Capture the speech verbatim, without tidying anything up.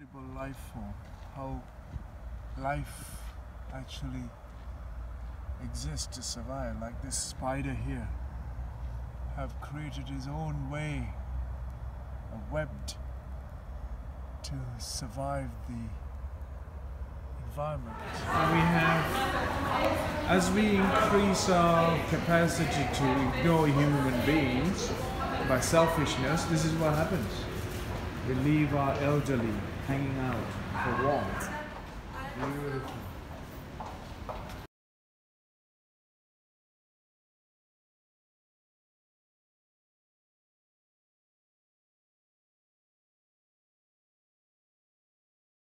incredible life form, how life actually exists to survive. Like this spider here, have created his own way, a webbed, to survive the environment. And we have, as we increase our capacity to ignore human beings by selfishness, this is what happens. We leave our elderly hanging out for want. Beautiful.